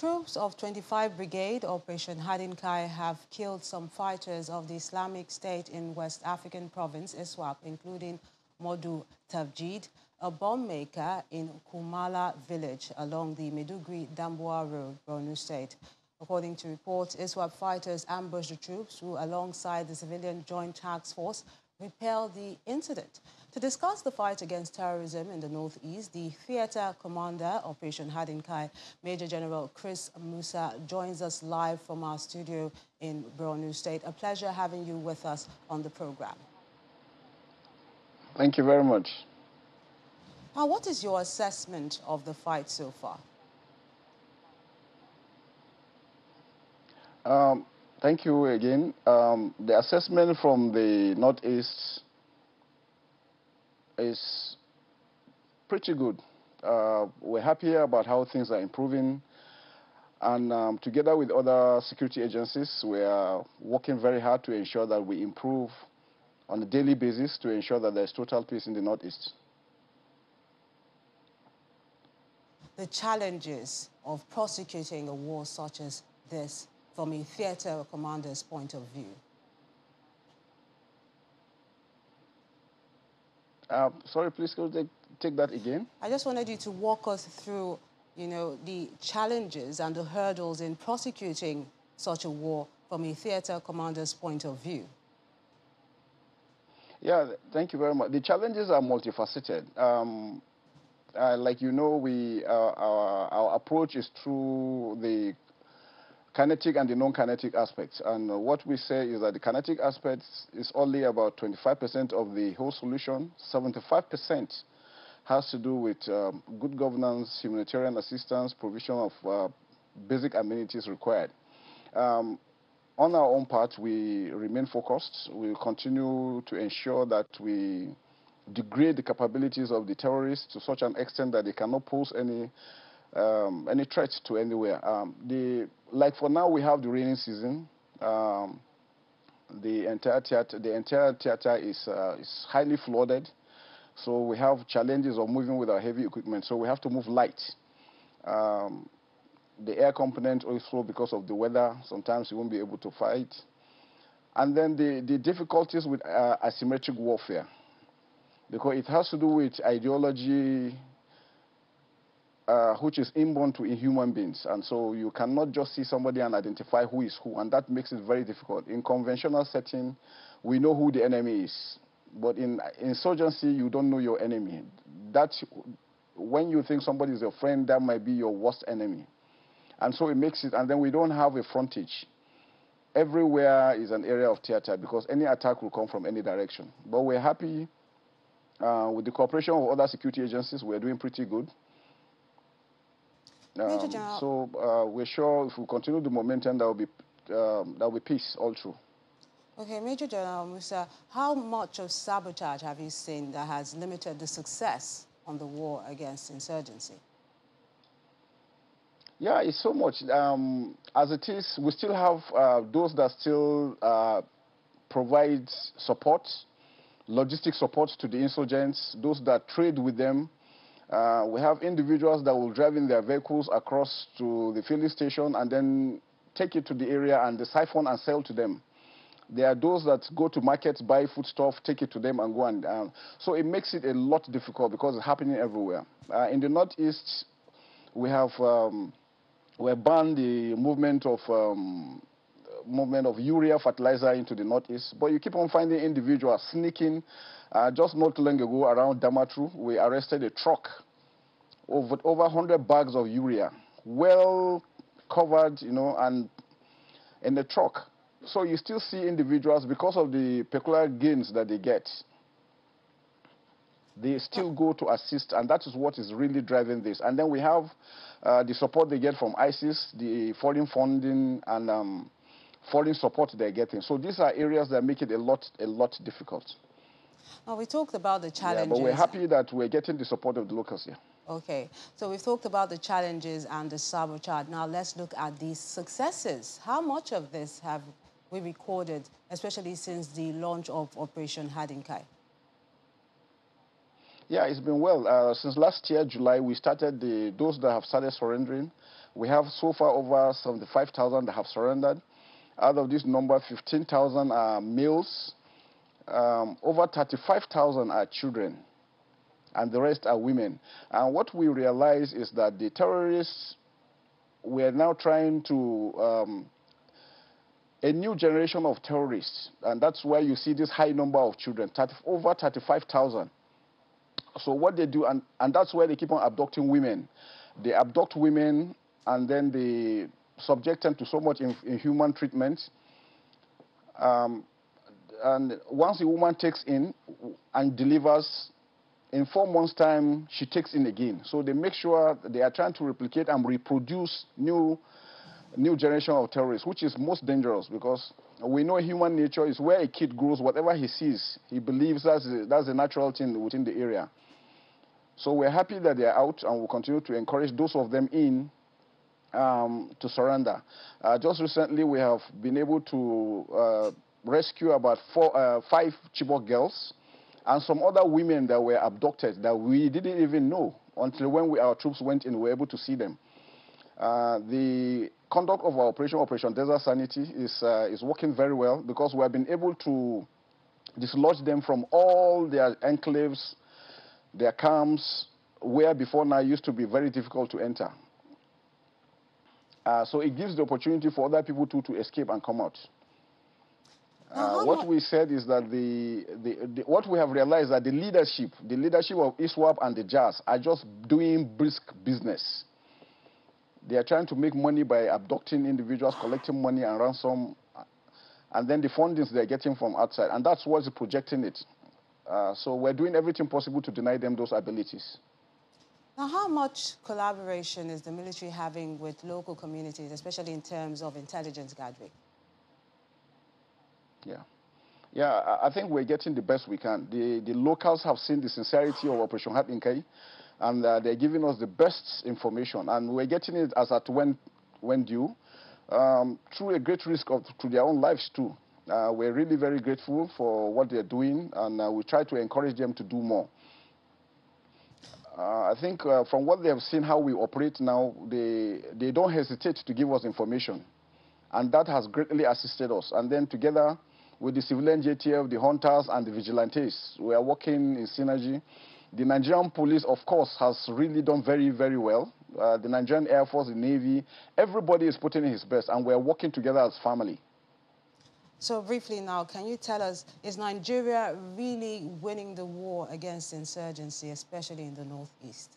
Troops of 25 Brigade Operation Hadin Kai have killed some fighters of the Islamic State in West African province Iswap, including Modu Tavjid, a bomb maker in Kumala village along the Medugri Damboa Road, Borno State. According to reports, Iswap fighters ambushed the troops who, alongside the civilian joint task force, repelled the incident. To discuss the fight against terrorism in the northeast, the theater commander, Operation Hadin Kai, Major General Chris Musa, joins us live from our studio in Borno State. A pleasure having you with us on the program. Thank you very much. What is your assessment of the fight so far? Thank you again. The assessment from the northeast is pretty good. We're happy about how things are improving, and together with other security agencies, we are working very hard to ensure that we improve on a daily basis to ensure that there's total peace in the northeast. The challenges of prosecuting a war such as this, from a theater commander's point of view? Sorry, please could you take that again? I just wanted you to walk us through, you know, the challenges and the hurdles in prosecuting such a war from a theater commander's point of view. Yeah, thank you very much. The challenges are multifaceted. Like you know, our approach is through the kinetic and the non-kinetic aspects. And what we say is that the kinetic aspects is only about 25% of the whole solution. 75% has to do with good governance, humanitarian assistance, provision of basic amenities required. On our own part, we remain focused. We will continue to ensure that we degrade the capabilities of the terrorists to such an extent that they cannot pose any threat to anywhere. Like for now, we have the rainy season. The entire theater is highly flooded, so we have challenges of moving with our heavy equipment. So we have to move light. The air component also, because of the weather, sometimes you won't be able to fight. And then the difficulties with asymmetric warfare, because it has to do with ideology, which is inborn to human beings. And so you cannot just see somebody and identify who is who, and that makes it very difficult. In conventional setting, we know who the enemy is. But in insurgency, you don't know your enemy. That's when you think somebody is your friend, that might be your worst enemy. And so it makes it, and then we don't have a frontage. Everywhere is an area of theater because any attack will come from any direction. But we're happy with the cooperation of other security agencies. We're doing pretty good. We're sure if we continue the momentum, there will be peace all through. Okay, Major General Musa, how much of sabotage have you seen that has limited the success on the war against insurgency? Yeah, it's so much. As it is, we still have those that still provide support, logistic support to the insurgents, those that trade with them. We have individuals that will drive in their vehicles across to the filling station and then take it to the area and siphon and sell to them. There are those that go to markets, buy foodstuff, take it to them and go and... so it makes it a lot difficult because it's happening everywhere. In the northeast, we banned the movement of urea fertilizer into the northeast, but you keep on finding individuals sneaking. Just not long ago, around Damaturu, we arrested a truck with over 100 bags of urea, well covered, you know, and in the truck. So you still see individuals, because of the peculiar gains that they get, they still go to assist, and that is what is really driving this. And then we have the support they get from ISIS, the foreign funding, and foreign support they're getting. So these are areas that make it a lot difficult. Well, we talked about the challenges. Yeah, but we're happy that we're getting the support of the locals here. Okay, so we've talked about the challenges and the sabotage. Now let's look at the successes. How much of this have we recorded, especially since the launch of Operation Hadin Kai? Yeah, it's been well. Since last year, July, we started those that have started surrendering. We have so far over 75,000 that have surrendered. Out of this number, 15,000 are males. Over 35,000 are children, and the rest are women. And what we realize is that the terrorists were now trying to a new generation of terrorists, and that's why you see this high number of children, over 35,000. So what they do, and that's why they keep on abducting women. They abduct women, and then they subject them to so much inhuman treatment. And once a woman takes in and delivers, in 4 months' time, she takes in again. So they make sure they are trying to replicate and reproduce new generation of terrorists, which is most dangerous because we know human nature is where a kid grows. Whatever he sees, he believes that's a natural thing within the area. So we're happy that they are out, and we'll continue to encourage those of them in to surrender. Just recently, we have been able to rescue about five Chibok girls and some other women that were abducted that we didn't even know until when our troops went in, we were able to see them. The conduct of our operation, Operation Desert Sanity, is working very well because we have been able to dislodge them from all their enclaves, their camps, where before now used to be very difficult to enter. So it gives the opportunity for other people too to escape and come out. What we said is that what we have realized that the leadership of Iswap and the JAS are just doing brisk business. They are trying to make money by abducting individuals, collecting money and ransom, and then the fundings they're getting from outside. And that's what's projecting it. So we're doing everything possible to deny them those abilities. Now, how much collaboration is the military having with local communities, especially in terms of intelligence gathering? Yeah, I think we're getting the best we can. The locals have seen the sincerity of Operation Hadin Kai, and they're giving us the best information, and we're getting it as at when due, through a great risk to their own lives too. We're really very grateful for what they're doing, and we try to encourage them to do more. I think from what they have seen how we operate now, they don't hesitate to give us information, and that has greatly assisted us. And then together with the civilian JTF, the hunters, and the vigilantes, we are working in synergy. The Nigerian police, of course, has really done very, very well. The Nigerian Air Force, the Navy, everybody is putting in his best, and we are working together as family. So briefly now, can you tell us, is Nigeria really winning the war against insurgency, especially in the northeast?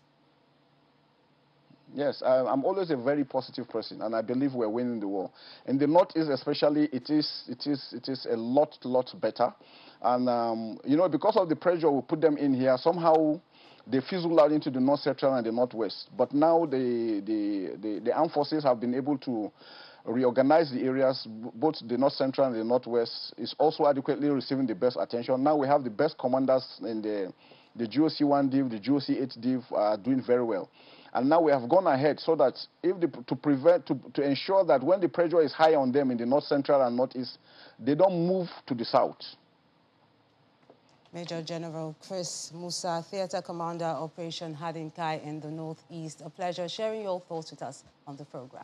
Yes, I'm always a very positive person, and I believe we're winning the war. In the northeast, especially, it is a lot better. And you know, because of the pressure we put them in here, somehow they fizzle out into the north central and the northwest. But now the armed forces have been able to reorganize the areas, both the north central and the northwest is also adequately receiving the best attention. Now we have the best commanders in the GOC-1 div, the GOC-8 div are doing very well. And now we have gone ahead so that if to ensure that when the pressure is high on them in the north central and northeast, they don't move to the south. Major General Chris Musa, Theater Commander, Operation Hadin Kai in the northeast. A pleasure sharing your thoughts with us on the program.